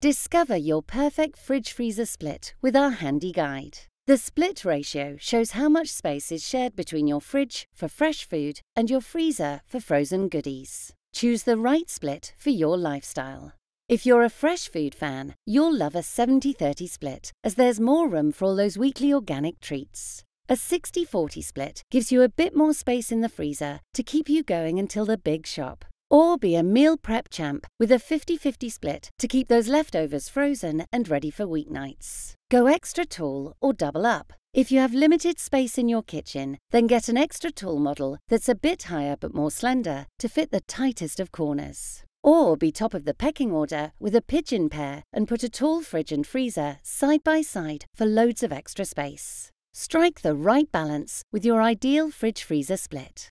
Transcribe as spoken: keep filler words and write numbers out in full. Discover your perfect fridge-freezer split with our handy guide. The split ratio shows how much space is shared between your fridge for fresh food and your freezer for frozen goodies. Choose the right split for your lifestyle. If you're a fresh food fan, you'll love a seventy thirty split, as there's more room for all those weekly organic treats. A sixty forty split gives you a bit more space in the freezer to keep you going until the big shop. Or be a meal prep champ with a fifty fifty split to keep those leftovers frozen and ready for weeknights. Go extra tall or double up. If you have limited space in your kitchen, then get an extra tall model that's a bit higher but more slender to fit the tightest of corners. Or be top of the pecking order with a pigeon pair and put a tall fridge and freezer side by side for loads of extra space. Strike the right balance with your ideal fridge-freezer split.